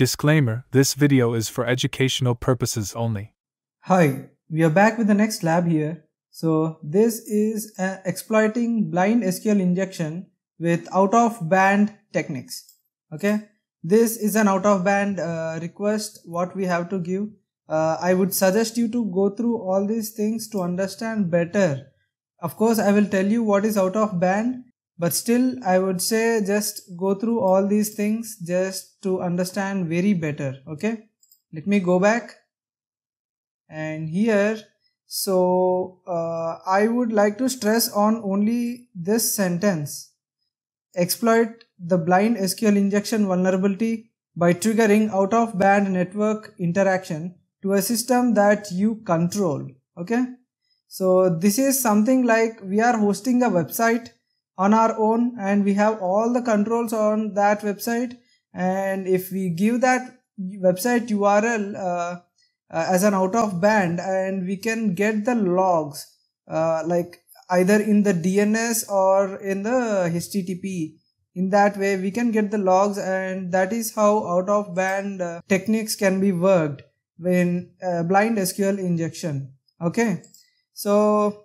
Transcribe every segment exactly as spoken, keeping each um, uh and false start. Disclaimer, this video is for educational purposes only. Hi, we are back with the next lab here. So this is uh, exploiting blind S Q L injection with out-of-band techniques. Okay, this is an out-of-band uh, request what we have to give. Uh, I would suggest you to go through all these things to understand better. Of course, I will tell you what is out-of-band. But still, I would say just go through all these things just to understand very better, okay? Let me go back. And here, so uh, I would like to stress on only this sentence. Exploit the blind S Q L injection vulnerability by triggering out-of-band network interaction to a system that you control, okay? So this is something like we are hosting a website on our own and we have all the controls on that website, and if we give that website U R L uh, uh, as an out of band, and we can get the logs uh, like either in the D N S or in the H T T P. In that way we can get the logs, and that is how out of band uh, techniques can be worked when uh, blind S Q L injection. Okay, so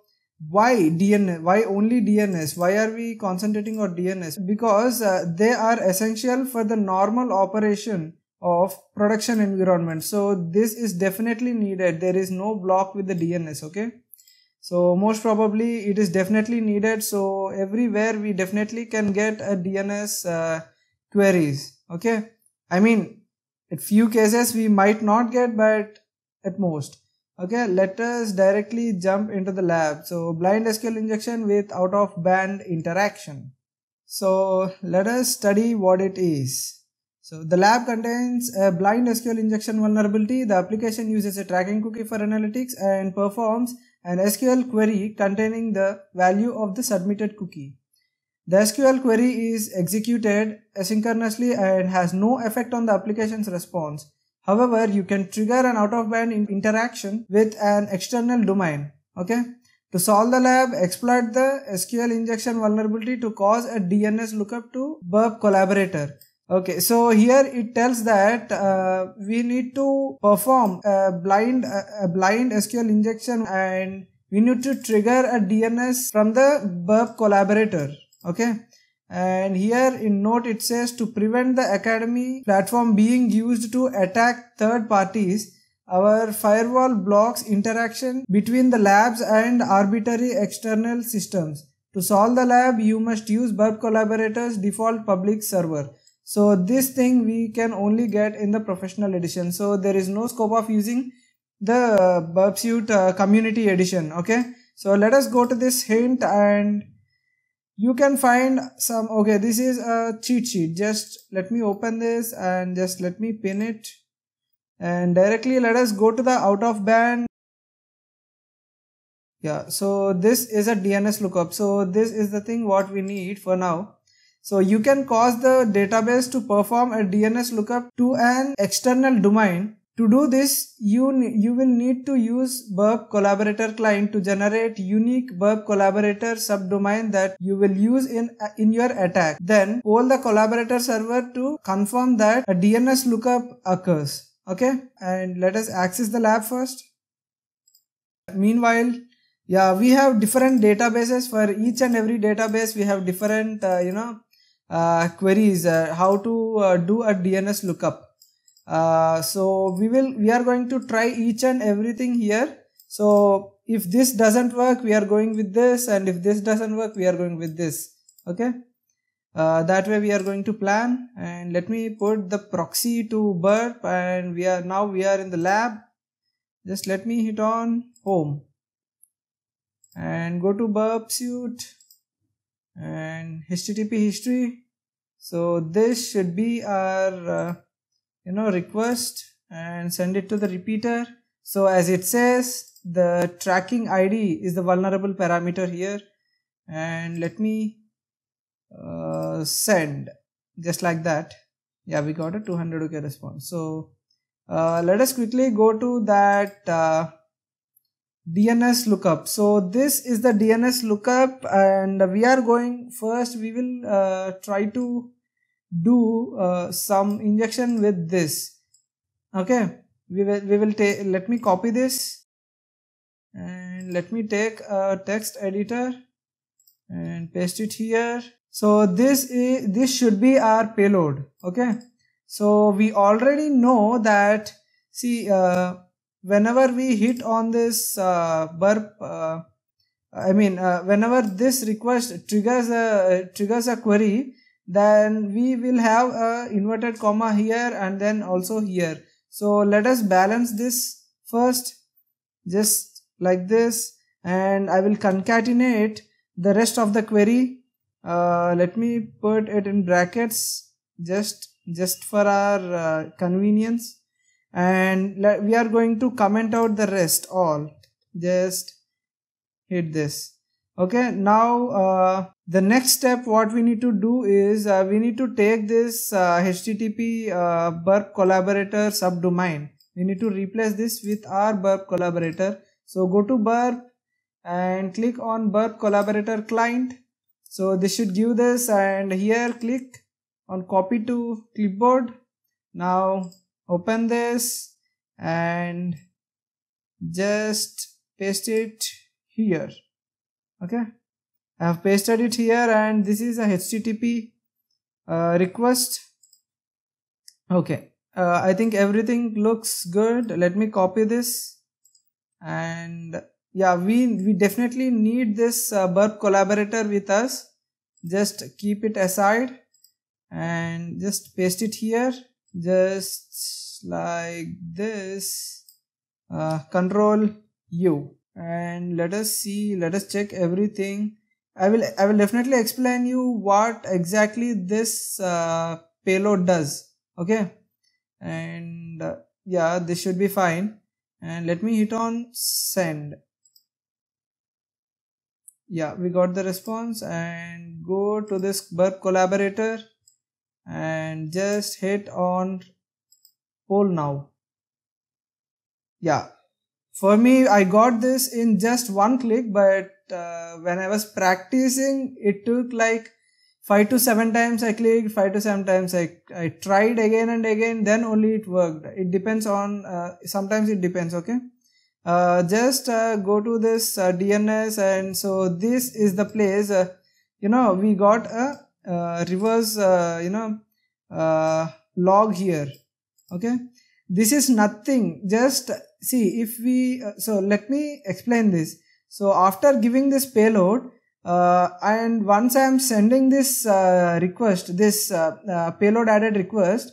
why D N S? Why only D N S? Why are we concentrating on D N S? Because uh, they are essential for the normal operation of production environment. So this is definitely needed. There is no block with the D N S, okay? So most probably it is definitely needed. So everywhere we definitely can get a D N S uh, queries, okay? I mean, in few cases we might not get, but at most. Okay, let us directly jump into the lab. So blind S Q L injection with out-of-band interaction. So let us study what it is. So the lab contains a blind S Q L injection vulnerability. The application uses a tracking cookie for analytics and performs an S Q L query containing the value of the submitted cookie. The S Q L query is executed asynchronously and has no effect on the application's response. However, you can trigger an out-of-band interaction with an external domain, okay? To solve the lab, exploit the S Q L injection vulnerability to cause a D N S lookup to Burp Collaborator. Okay, so here it tells that uh, we need to perform a blind, a blind S Q L injection, and we need to trigger a D N S from the Burp Collaborator, okay? And here in note it says to prevent the academy platform being used to attack third parties, our firewall blocks interaction between the labs and arbitrary external systems. To solve the lab, you must use Burp Collaborator's default public server. So this thing we can only get in the professional edition. So there is no scope of using the Burp Suite uh, community edition. Okay. So let us go to this hint, and you can find some, okay, this is a cheat sheet. Just let me open this and just let me pin it. And directly let us go to the out of band. Yeah, so this is a D N S lookup. So this is the thing what we need for now. So you can cause the database to perform a D N S lookup to an external domain. To do this, you, you will need to use Burp Collaborator client to generate unique Burp Collaborator subdomain that you will use in, in your attack. Then call the collaborator server to confirm that a D N S lookup occurs. Okay, and let us access the lab first. Meanwhile, yeah, we have different databases. For each and every database, we have different, uh, you know, uh, queries, uh, how to uh, do a D N S lookup. Uh, so we will we are going to try each and everything here. So if this doesn't work, we are going with this, and if this doesn't work, we are going with this. Okay, uh, that way we are going to plan. And let me put the proxy to Burp, and we are now we are in the lab. Just let me hit on home and go to Burp Suite and H T T P history. So this should be our uh, you know, request, and send it to the repeater. So as it says, the tracking I D is the vulnerable parameter here, and let me uh, send just like that. Yeah, we got a two hundred K response. So uh, let us quickly go to that uh, D N S lookup. So this is the D N S lookup, and we are going first, we will uh, try to do uh, some injection with this. Okay, we will, we will take, let me copy this and let me take a text editor and paste it here. So this is, this should be our payload. Okay, so we already know that, see, uh, whenever we hit on this uh, burp, uh, I mean uh, whenever this request triggers a uh, triggers a query, then we will have a inverted comma here and then also here. So let us balance this first, just like this, and I will concatenate the rest of the query. Uh, let me put it in brackets just just for our uh, convenience, and we are going to comment out the rest all. Just hit this. Okay, now uh, the next step what we need to do is uh, we need to take this uh, H T T P uh, burp collaborator subdomain. We need to replace this with our burp collaborator. So go to burp and click on burp collaborator client. So this should give this, and here click on copy to clipboard. Now open this and just paste it here. Okay, I have pasted it here, and this is a H T T P uh, request. Okay, uh, I think everything looks good. Let me copy this, and yeah, we we definitely need this uh, burp collaborator with us. Just keep it aside and just paste it here, just like this. Uh, control U. And let us see, let us check everything. I will I will definitely explain you what exactly this uh, payload does. Okay, and uh, yeah, this should be fine, and let me hit on send. Yeah, we got the response, and go to this burp collaborator and just hit on poll now. Yeah, for me, I got this in just one click, but uh, when I was practicing, it took like five to seven times I clicked, five to seven times I, I tried again and again, then only it worked. It depends on, uh, sometimes it depends, okay. Uh, just uh, go to this uh, D N S, and so this is the place, uh, you know, we got a uh, reverse, uh, you know, uh, log here, okay. This is nothing, just see if we uh, so let me explain this. So after giving this payload uh, and once I am sending this uh, request, this uh, uh, payload added request,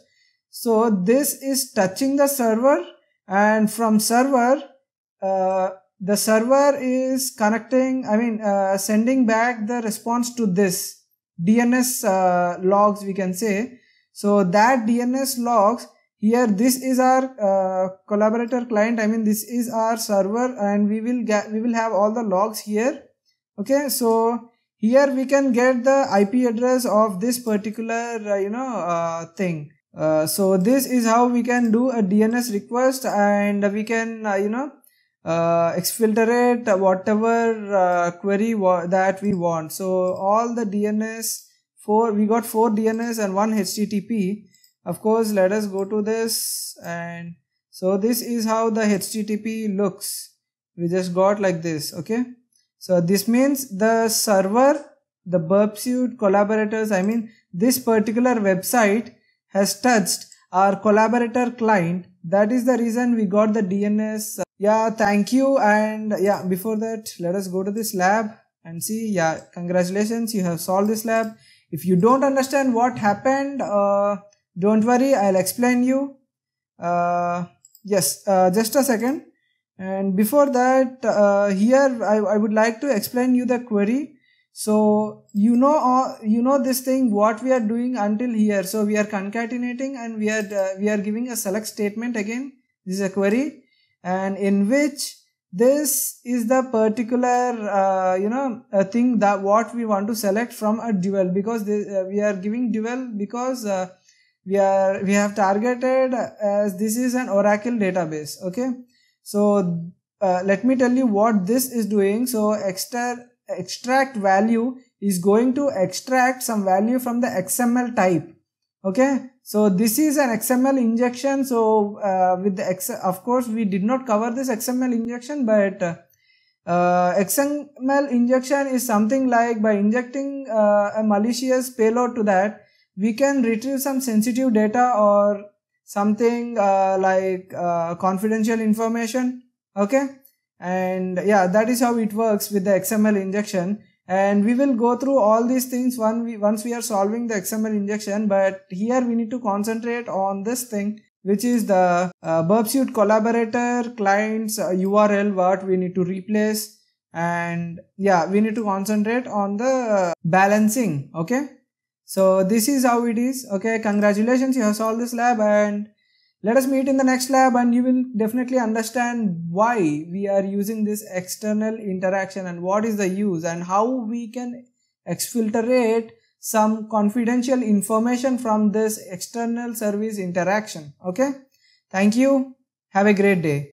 so this is touching the server, and from server uh, the server is connecting, I mean uh, sending back the response to this D N S uh, logs, we can say. So that D N S logs here, this is our uh, collaborator client, I mean this is our server, and we will get, we will have all the logs here. Okay, so here we can get the I P address of this particular uh, you know uh, thing. Uh, so this is how we can do a D N S request, and we can uh, you know uh, exfiltrate whatever uh, query wa that we want. So all the D N S, four, we got four D N S and one H T T P. Of course, let us go to this, and so this is how the H T T P looks. We just got like this, okay. So this means the server, the Burp Suite collaborators, I mean this particular website has touched our collaborator client. That is the reason we got the D N S. Yeah, thank you. And yeah, before that, let us go to this lab and see. Yeah, congratulations, you have solved this lab. If you don't understand what happened, uh, don't worry, I'll explain you. Uh, yes, uh, just a second. And before that, uh, here I, I would like to explain you the query. So you know, uh, you know this thing what we are doing until here. So we are concatenating, and we are uh, we are giving a select statement again. This is a query, and in which this is the particular uh, you know a thing that what we want to select from a dual, because this, uh, we are giving dual because. Uh, we are we have targeted as this is an Oracle database. Okay, so uh, let me tell you what this is doing. So extra, extract value is going to extract some value from the X M L type. Okay, so this is an X M L injection. So uh, with the X, of course, we did not cover this X M L injection, but uh, uh, X M L injection is something like, by injecting uh, a malicious payload to that, we can retrieve some sensitive data or something uh, like uh, confidential information. Okay, and yeah, that is how it works with the X M L injection. And we will go through all these things once we, once we are solving the X M L injection, but here we need to concentrate on this thing, which is the uh, Burp Suite collaborator client's uh, U R L, what we need to replace. And yeah, we need to concentrate on the uh, balancing. Okay, so this is how it is. Okay, congratulations, you have solved this lab, and let us meet in the next lab, and you will definitely understand why we are using this external interaction and what is the use and how we can exfiltrate some confidential information from this external service interaction. Okay. Thank you. Have a great day.